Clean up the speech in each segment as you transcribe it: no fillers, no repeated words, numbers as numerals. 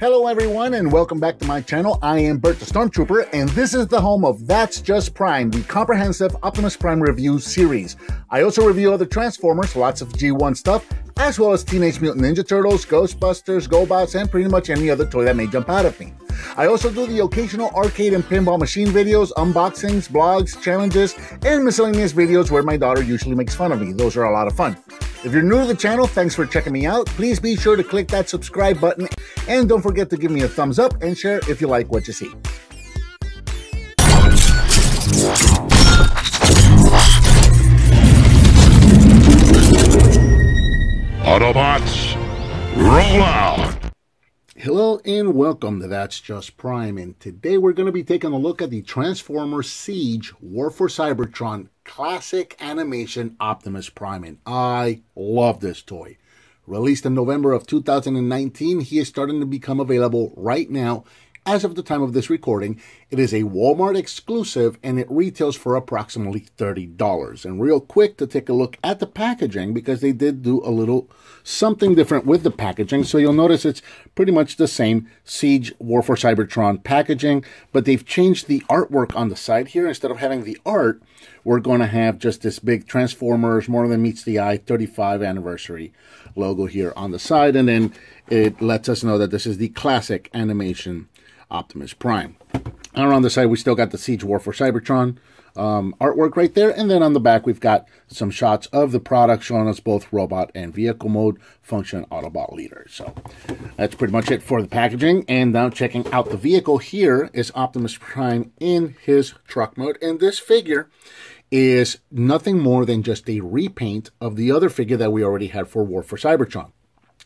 Hello everyone and welcome back to my channel. I am Bert the Stormtrooper and this is the home of That's Just Prime, the comprehensive Optimus Prime review series. I also review other Transformers, lots of G1 stuff, as well as Teenage Mutant Ninja Turtles, Ghostbusters, Gobots, and pretty much any other toy that may jump out at me. I also do the occasional arcade and pinball machine videos, unboxings, blogs, challenges, and miscellaneous videos where my daughter usually makes fun of me. Those are a lot of fun. If you're new to the channel, thanks for checking me out. Please be sure to click that subscribe button and don't forget to give me a thumbs up and share if you like what you see. Autobots, roll out! Hello and welcome to That's Just Prime, and today we're going to be taking a look at the Transformers Siege: War for Cybertron Classic Animation Optimus Prime, and I love this toy. Released in November of 2019, he is starting to become available right now. As of the time of this recording, it is a Walmart exclusive and it retails for approximately $30. And real quick to take a look at the packaging, because they did do a little something different with the packaging. So you'll notice it's pretty much the same Siege War for Cybertron packaging, but they've changed the artwork on the side here. Instead of having the art, we're going to have just this big Transformers More Than Meets the Eye 35th anniversary logo here on the side. And then it lets us know that this is the classic animation Optimus Prime. And around the side, we still got the Siege War for Cybertron artwork right there. And then on the back, we've got some shots of the product showing us both robot and vehicle mode function Autobot leader. So that's pretty much it for the packaging. And now checking out the vehicle, here is Optimus Prime in his truck mode. And this figure is nothing more than just a repaint of the other figure that we already had for War for Cybertron.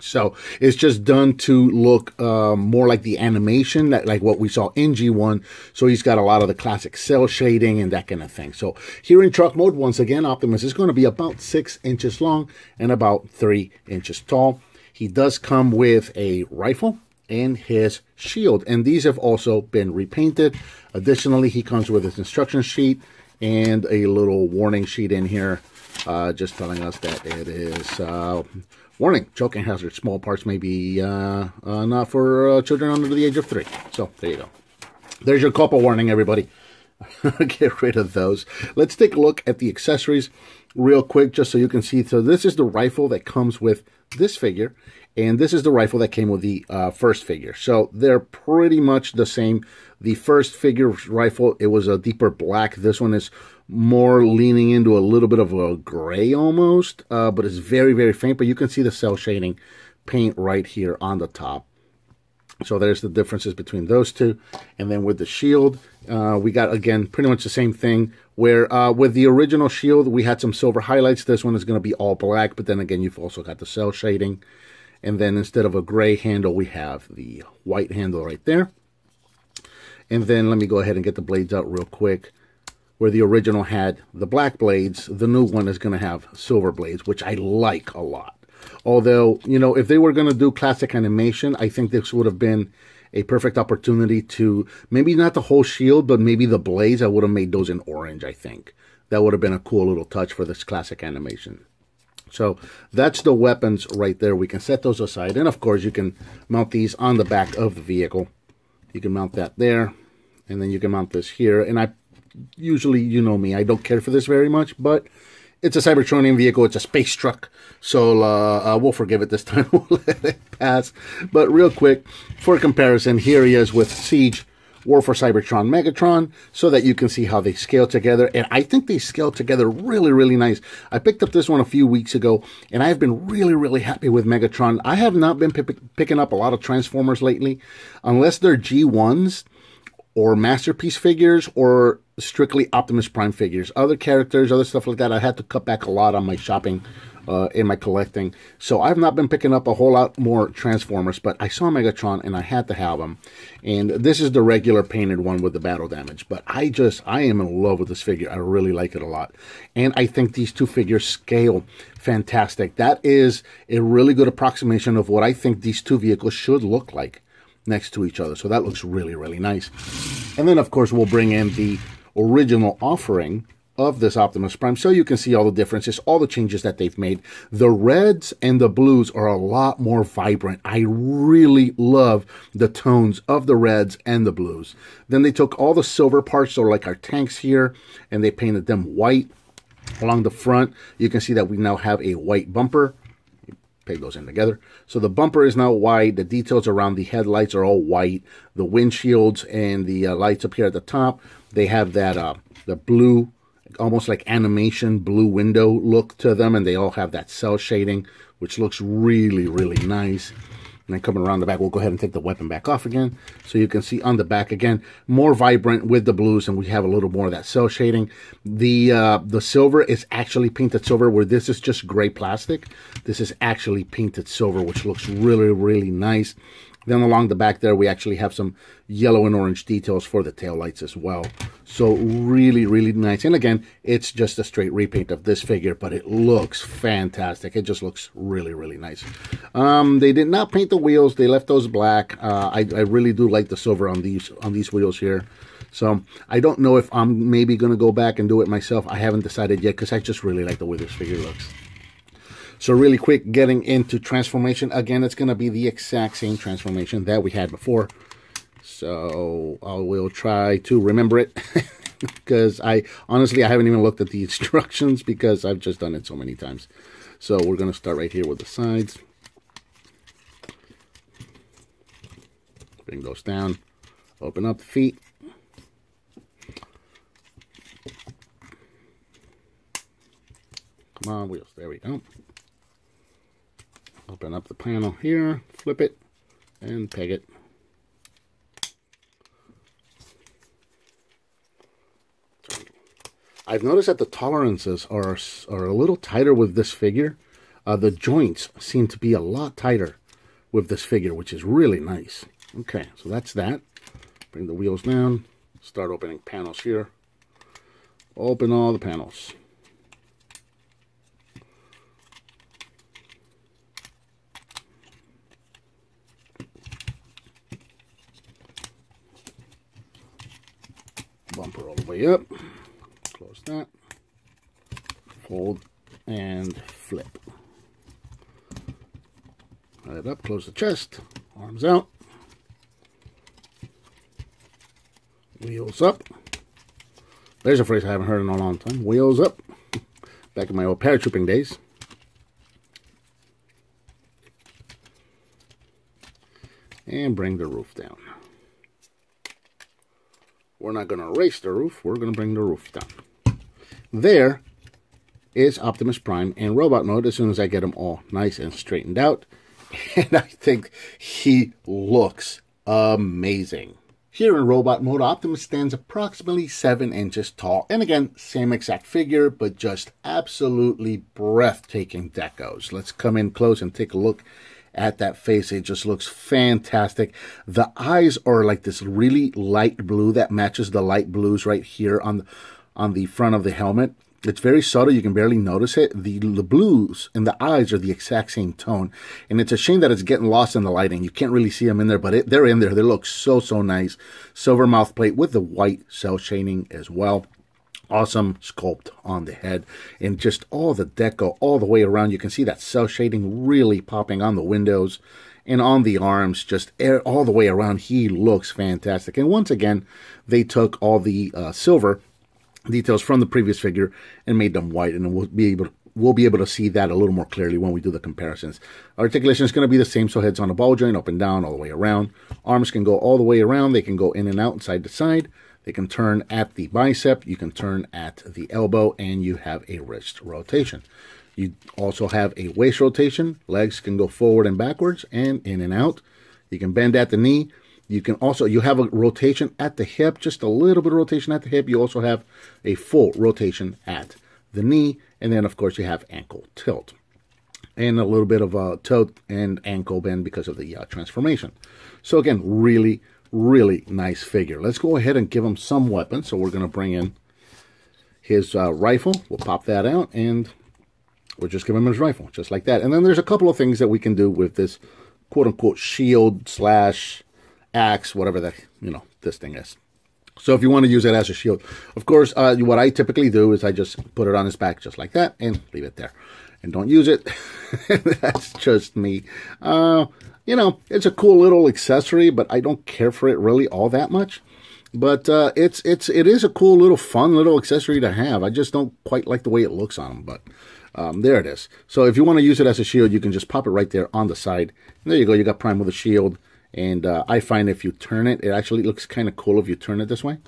So it's just done to look more like the animation, like what we saw in G1. So he's got a lot of the classic cell shading and that kind of thing. So here in truck mode, once again, Optimus is going to be about 6 inches long and about 3 inches tall. He does come with a rifle and his shield, and these have also been repainted. Additionally, he comes with his instruction sheet and a little warning sheet in here, just telling us that it is... warning, choking hazard, small parts may be not for children under the age of 3. So, there you go. There's your COPPA warning, everybody. Get rid of those. Let's take a look at the accessories real quick, just so you can see. So, this is the rifle that comes with this figure, and this is the rifle that came with the first figure. So, they're pretty much the same. The first figure's rifle, it was a deeper black. This one is more leaning into a little bit of a gray almost, but it's very, very faint. But you can see the cell shading paint right here on the top. So there's the differences between those two. And then with the shield, we got, again, pretty much the same thing, where with the original shield, we had some silver highlights. This one is going to be all black, but then again, you've also got the cell shading. And then instead of a gray handle, we have the white handle right there. And then let me go ahead and get the blades out real quick. Where the original had the black blades, the new one is going to have silver blades, which I like a lot. Although, you know, if they were going to do classic animation, I think this would have been a perfect opportunity to, maybe not the whole shield, but maybe the blades. I would have made those in orange, I think. That would have been a cool little touch for this classic animation. So that's the weapons right there. We can set those aside. And, of course, you can mount these on the back of the vehicle. You can mount that there, and then you can mount this here. And I usually, you know me, I don't care for this very much, but it's a Cybertronian vehicle. It's a space truck, so we'll forgive it this time. We'll let it pass. But real quick, for comparison, here he is with Siege War for Cybertron Megatron, so that you can see how they scale together. And I think they scale together really, really nice. I picked up this one a few weeks ago, and I've been really, really happy with Megatron. I have not been picking up a lot of Transformers lately, unless they're G1s or Masterpiece figures or strictly Optimus Prime figures. Other characters, other stuff like that, I had to cut back a lot on my shopping and my collecting. So I've not been picking up a whole lot more Transformers, but I saw Megatron and I had to have him. And this is the regular painted one with the battle damage. But I am in love with this figure. I really like it a lot. And I think these two figures scale fantastic. That is a really good approximation of what I think these two vehicles should look like next to each other. So that looks really, really nice. And then, of course, we'll bring in the original offering of this Optimus Prime, so you can see all the differences, all the changes that they've made. The reds and the blues are a lot more vibrant. I really love the tones of the reds and the blues. Then they took all the silver parts, so like our tanks here, and they painted them white along the front. You can see that we now have a white bumper. Peg those in together. So the bumper is now white. The details around the headlights are all white. The windshields and the lights up here at the top, they have that the blue, almost like animation blue window look to them, and they all have that cell shading, which looks really, really nice. And then coming around the back, we'll go ahead and take the weapon back off again. So you can see on the back again, more vibrant with the blues, and we have a little more of that cell shading. The silver is actually painted silver, where this is just gray plastic. This is actually painted silver, which looks really, really nice. Then along the back there, we actually have some yellow and orange details for the taillights as well. So really, really nice. And again, it's just a straight repaint of this figure, but it looks fantastic. It just looks really, really nice. They did not paint the wheels. They left those black. I really do like the silver on these wheels here. So I don't know if I'm maybe going to go back and do it myself. I haven't decided yet because I just really like the way this figure looks. So really quick, getting into transformation. Again, it's going to be the exact same transformation that we had before. So I will try to remember it because honestly, I haven't even looked at the instructions because I've just done it so many times. So we're going to start right here with the sides. Bring those down. Open up the feet. Come on, wheels. There we go. Open up the panel here, flip it, and peg it. I've noticed that the tolerances are a little tighter with this figure. The joints seem to be a lot tighter with this figure, which is really nice. Okay, so that's that. Bring the wheels down, start opening panels here. Open all the panels. Bumper all the way up, close that, fold and flip. Right up, close the chest, arms out, wheels up. There's a phrase I haven't heard in a long time, wheels up. Back in my old paratrooping days. And bring the roof down. We're not going to erase the roof. We're going to bring the roof down. There is Optimus Prime in robot mode as soon as I get him all nice and straightened out. And I think he looks amazing. Here in robot mode, Optimus stands approximately 7 inches tall. And again, same exact figure, but just absolutely breathtaking decos. Let's come in close and take a look at that face. It just looks fantastic. The eyes are like this really light blue that matches the light blues right here on the front of the helmet. It's very subtle. You can barely notice it. The blues and the eyes are the exact same tone. And it's a shame that it's getting lost in the lighting. You can't really see them in there, but they're in there. They look so, so nice. Silver mouth plate with the white cell shading as well. Awesome sculpt on the head, and just all the deco all the way around. You can see that cell shading really popping on the windows and on the arms, just all the way around. He looks fantastic. And once again, they took all the silver details from the previous figure and made them white, and we'll be able to see that a little more clearly when we do the comparisons. Articulation is going to be the same, so head's on a ball joint, up and down, all the way around. Arms can go all the way around. They can go in and out, side to side. They can turn at the bicep, you can turn at the elbow, and you have a wrist rotation. You also have a waist rotation. Legs can go forward and backwards and in and out. You can bend at the knee. You have a rotation at the hip, just a little bit of rotation at the hip. You also have a full rotation at the knee. And then, of course, you have ankle tilt and a little bit of a tilt and ankle bend because of the transformation. So again, really nice figure. Let's go ahead and give him some weapons. So we're going to bring in his rifle. We'll pop that out, and we'll just give him his rifle, just like that. And then there's a couple of things that we can do with this quote-unquote shield/axe, whatever that, this thing is. So if you want to use it as a shield. Of course, what I typically do is I just put it on his back just like that and leave it there. And don't use it. That's just me. You know, it's a cool little accessory, but I don't care for it really all that much. But it is a cool little, fun little accessory to have. I just don't quite like the way it looks on them, but there it is. So if you want to use it as a shield, you can just pop it right there on the side. And there you go. You got Prime with a shield. And I find if you turn it, it actually looks kind of cool if you turn it this way.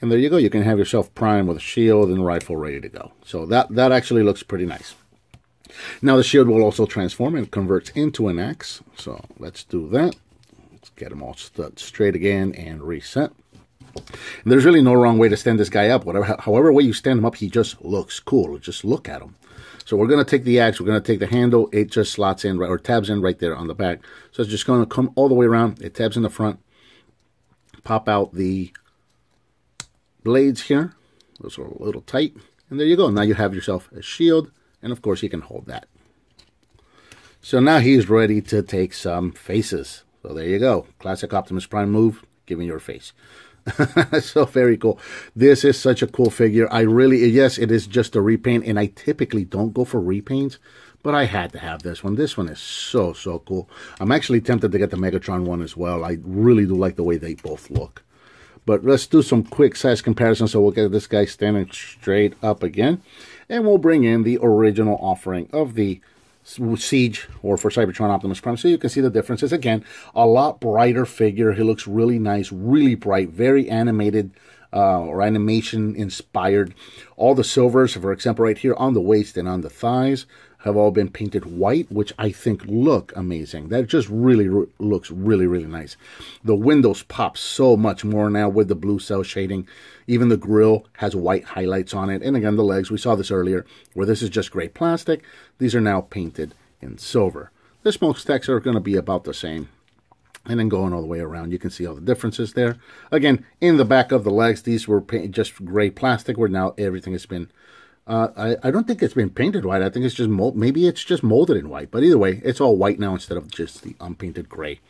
And there you go. You can have yourself Prime with a shield and rifle ready to go. So that actually looks pretty nice. Now the shield will also transform and converts into an axe. So let's do that. Let's get them all straight again and reset. And there's really no wrong way to stand this guy up. However way you stand him up, he just looks cool. Just look at him. So we're going to take the axe, we're going to take the handle, it just slots in, or tabs in right there on the back. So it's just going to come all the way around, it tabs in the front, pop out the blades here, those are a little tight, and there you go. Now you have yourself a shield, and of course you can hold that. So now he's ready to take some faces. So there you go, classic Optimus Prime move, giving your face. So very cool. This is such a cool figure. I really, yes, it is just a repaint, and I typically don't go for repaints, but I had to have this one. This one is so, so cool. I'm actually tempted to get the Megatron one as well. I really do like the way they both look. But let's do some quick size comparison. So we'll get this guy standing straight up again, and we'll bring in the original offering of the Siege or for Cybertron Optimus Prime, so you can see the differences. Again, a lot brighter figure. He looks really nice, really bright, very animated or animation inspired. All the silvers, for example, right here on the waist and on the thighs have all been painted white, which I think look amazing. That just really looks really, really nice. The windows pop so much more now with the blue cell shading. Even the grill has white highlights on it. And again, the legs, we saw this earlier, where this is just gray plastic. These are now painted in silver. The smokestacks are going to be about the same. And then going all the way around, you can see all the differences there. Again, in the back of the legs, these were just gray plastic, where now everything has been... I don't think it's been painted white. I think it's just maybe it's just molded in white. But either way, it's all white now instead of just the unpainted gray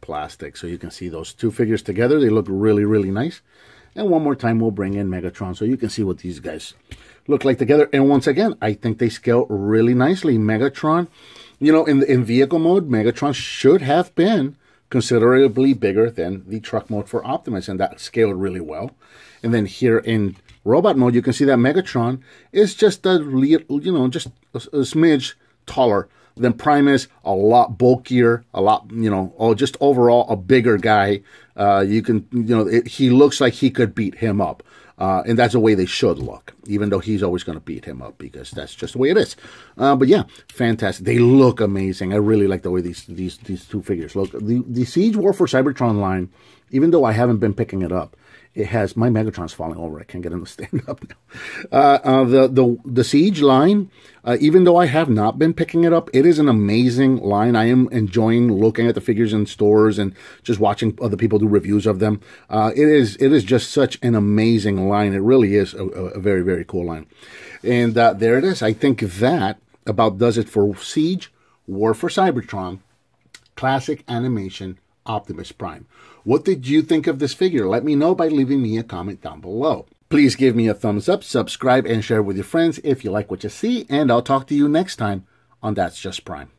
plastic. So you can see those two figures together. They look really, really nice. And one more time, we'll bring in Megatron so you can see what these guys look like together. And once again, I think they scale really nicely. Megatron, you know, in vehicle mode, Megatron should have been considerably bigger than the truck mode for Optimus, and that scaled really well. And then here in robot mode, you can see that Megatron is just a just a smidge taller than Prime is, a lot bulkier, a lot, you know, just overall a bigger guy. You can, you know, he looks like he could beat him up, and that's the way they should look, even though he's always going to beat him up because that's just the way it is. But yeah, fantastic. They look amazing. I really like the way these two figures look. The Siege War for Cybertron line, even though I haven't been picking it up, it has, my Megatron's falling over. I can't get him to stand up now. The Siege line, even though I have not been picking it up, it is an amazing line. I am enjoying looking at the figures in stores and just watching other people do reviews of them. It is just such an amazing line. It really is a very, very cool line. And there it is. I think that about does it for Siege, War for Cybertron, classic animation Optimus Prime. What did you think of this figure? Let me know by leaving me a comment down below. Please give me a thumbs up, subscribe, and share with your friends if you like what you see, and I'll talk to you next time on That's Just Prime.